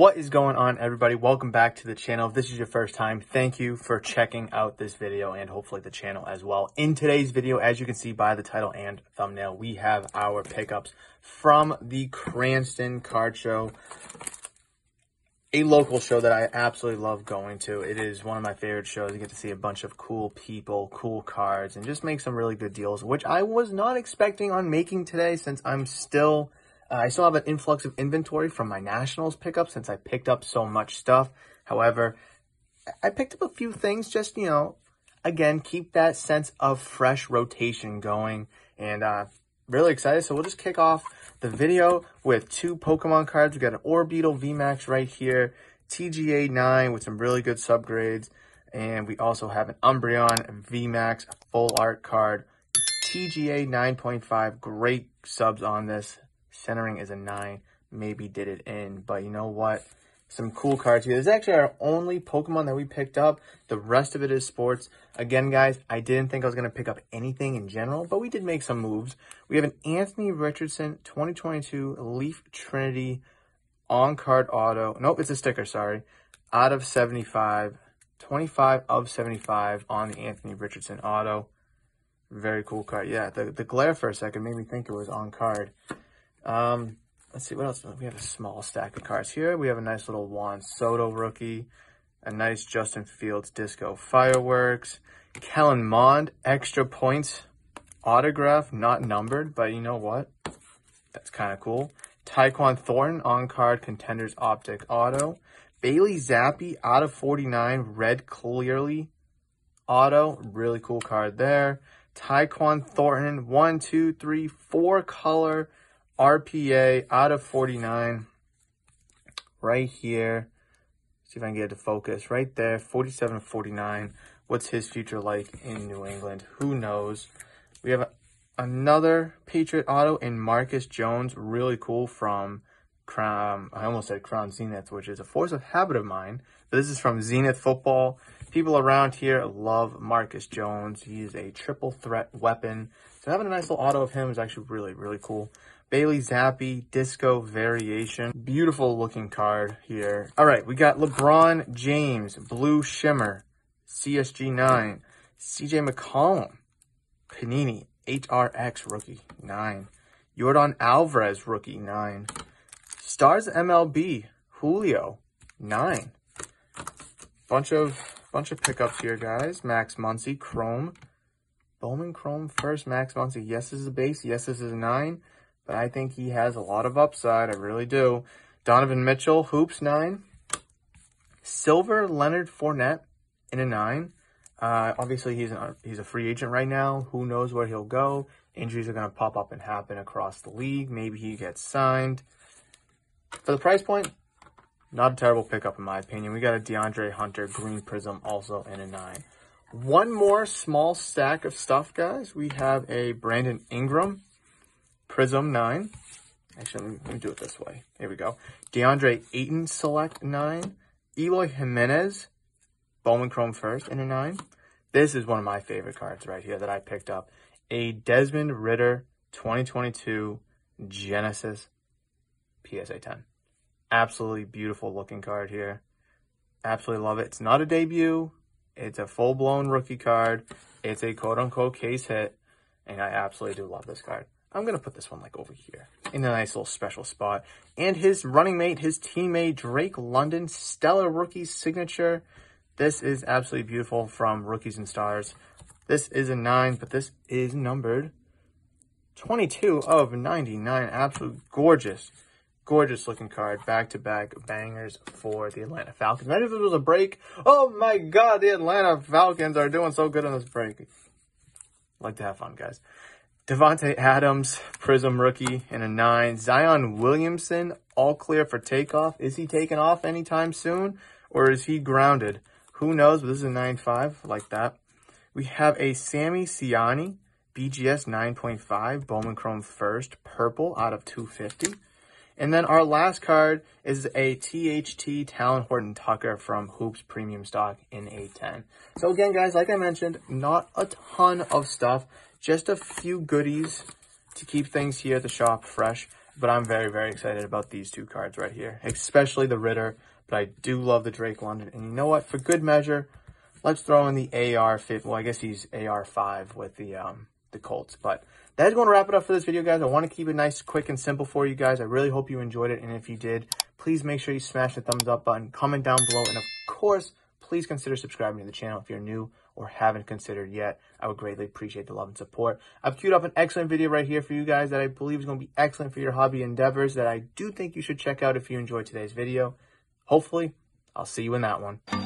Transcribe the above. What is going on, everybody? Welcome back to the channel. If this is your first time, thank you for checking out this video and hopefully the channel as well. In today's video, as you can see by the title and thumbnail, we have our pickups from the Cranston card show, a local show that I absolutely love going to. It is one of my favorite shows. You get to see a bunch of cool people, cool cards, and just make some really good deals, which I was not expecting on making today, since I'm still I still have an influx of inventory from my Nationals pickup, since I picked up so much stuff. However, I picked up a few things, just, you know, again, keep that sense of fresh rotation going. And really excited. So we'll just kick off the video with two Pokemon cards. We've got an Orbeetle VMAX right here, TGA9 with some really good subgrades. And we also have an Umbreon VMAX full art card, TGA 9.5. Great subs on this. Centering is a 9, maybe did it in, but you know what? Some cool cards here. This is actually our only Pokemon that we picked up. The rest of it is sports. Again, guys, I didn't think I was going to pick up anything in general, but we did make some moves. We have an Anthony Richardson 2022 Leaf Trinity on-card auto. Nope, it's a sticker, sorry. Out of 75, 25 of 75 on the Anthony Richardson auto. Very cool card. Yeah, the glare for a second made me think it was on-card. Let's see what else. We have a small stack of cards here. We have a nice little Juan Soto rookie, a nice Justin Fields disco fireworks, Kellen Mond extra points autograph, not numbered, but you know what? That's kind of cool. Tyquan Thornton on card contenders optic auto, Bailey Zappi out of 49 red clearly auto, really cool card there. Tyquan Thornton 4 color RPA out of 49 right here. See if I can get it to focus right there. 47-49. What's his future like in New England? Who knows? We have another Patriot auto in Marcus Jones. Really cool from Crown. I almost said Crown Zenith, which is a force of habit of mine. But this is from Zenith Football. People around here love Marcus Jones. He is a triple threat weapon. So having a nice little auto of him is actually really, really cool. Bailey Zappi, disco variation. Beautiful looking card here. All right, we got LeBron James, Blue Shimmer, CSG9, CJ McCollum, Panini HRX rookie, 9. Jordan Alvarez rookie, 9. Stars MLB, Julio, 9. Bunch of pickups here, guys. Max Muncy, Chrome Bowman Chrome first. Max Muncy, yes, this is a base. Yes, this is a 9. But I think he has a lot of upside. I really do. Donovan Mitchell, hoops, 9. Silver Leonard Fournette in a 9. Obviously, he's a free agent right now. Who knows where he'll go? Injuries are going to pop up and happen across the league. Maybe he gets signed. For the price point, not a terrible pickup in my opinion. We got a DeAndre Hunter Green Prism also in a 9. One more small stack of stuff, guys. We have a Brandon Ingram Prism 9. Actually, let me do it this way. Here we go. DeAndre Ayton select 9. Eloy Jimenez Bowman Chrome first in a 9. This is one of my favorite cards right here that I picked up. A Desmond Ritter 2022 Genesis PSA 10. Absolutely beautiful looking card here. Absolutely love it. It's not a debut. It's a full-blown rookie card. It's a quote-unquote case hit. And I absolutely do love this card. I'm going to put this one like over here in a nice little special spot. And his running mate, his teammate, Drake London, stellar rookie signature. This is absolutely beautiful from Rookies and Stars. This is a 9, but this is numbered 22 of 99. Absolutely gorgeous, gorgeous looking card. Back-to-back bangers for the Atlanta Falcons. Imagine if this was a break. Oh my God, the Atlanta Falcons are doing so good on this break. Like to have fun, guys. Devontae Adams, Prism rookie in a 9. Zion Williamson, all clear for takeoff. Is he taking off anytime soon, or is he grounded? Who knows, but this is a 9.5, like that. We have a Sammy Siani, BGS 9.5, Bowman Chrome first, purple out of 250. And then our last card is a THT Talon Horton Tucker from Hoops Premium Stock in a 10. So again, guys, like I mentioned, not a ton of stuff. Just a few goodies to keep things here at the shop fresh. But I'm very, very excited about these two cards right here, especially the Ritter. But I do love the Drake London. And you know what? For good measure, let's throw in the AR-5. Well, I guess he's AR-5 with the Colts. But that is going to wrap it up for this video, guys. I want to keep it nice, quick, and simple for you guys. I really hope you enjoyed it. And if you did, please make sure you smash the thumbs up button, comment down below, and of course, please consider subscribing to the channel if you're new or haven't considered yet. I would greatly appreciate the love and support. I've queued up an excellent video right here for you guys that I believe is going to be excellent for your hobby endeavors that I do think you should check out if you enjoyed today's video. Hopefully, I'll see you in that one.